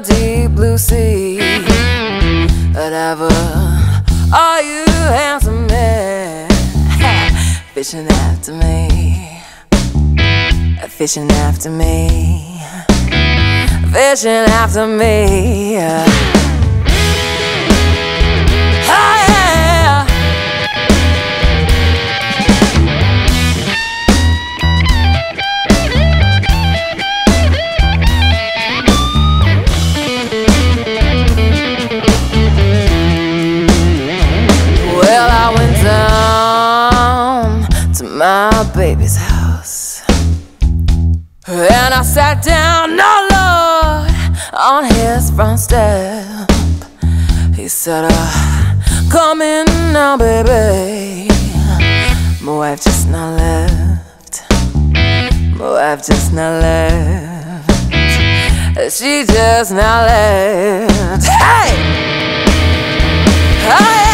the deep blue sea. Whatever, are you handsome man? Fishing after me, fishing after me, fishing after me. My baby's house, and I sat down, oh Lord, on his front step. He said, come in now, baby. My wife just now left, my wife just now left, she just now left. Hey! Oh, yeah.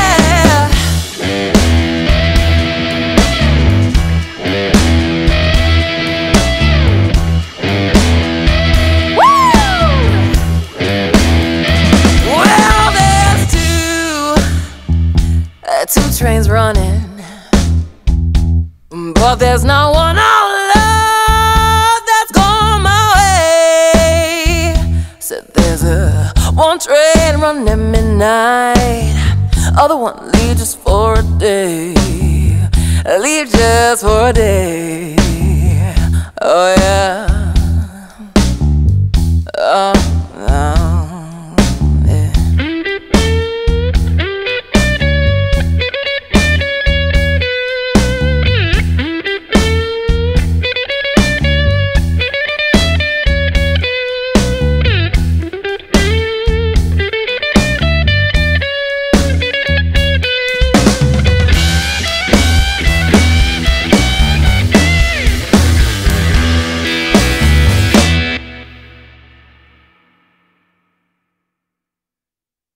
Two trains running, but there's no one, oh Lord, that's going my way. Said there's one train running at midnight, other one leave just for a day, leave just for a day. Oh yeah, oh.